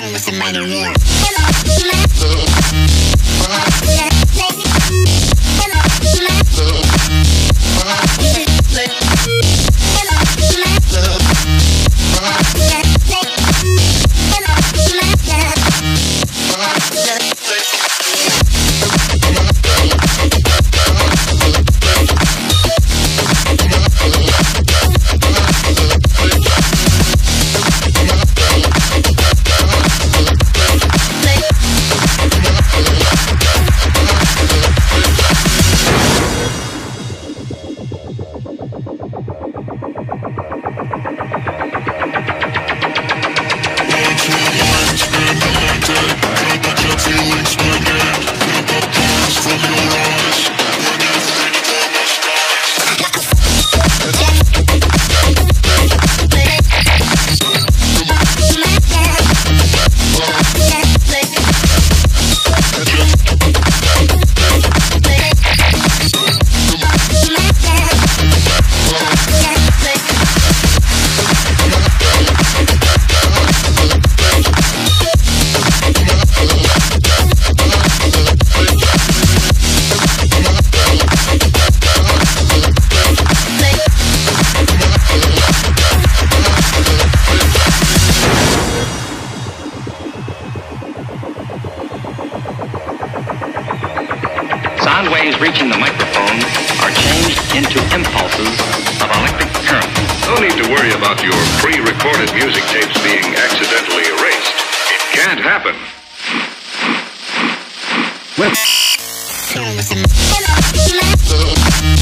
with the mighty roar. Sound waves reaching the microphone are changed into impulses of electric current. No need to worry about your pre-recorded music tapes being accidentally erased. It can't happen. Well.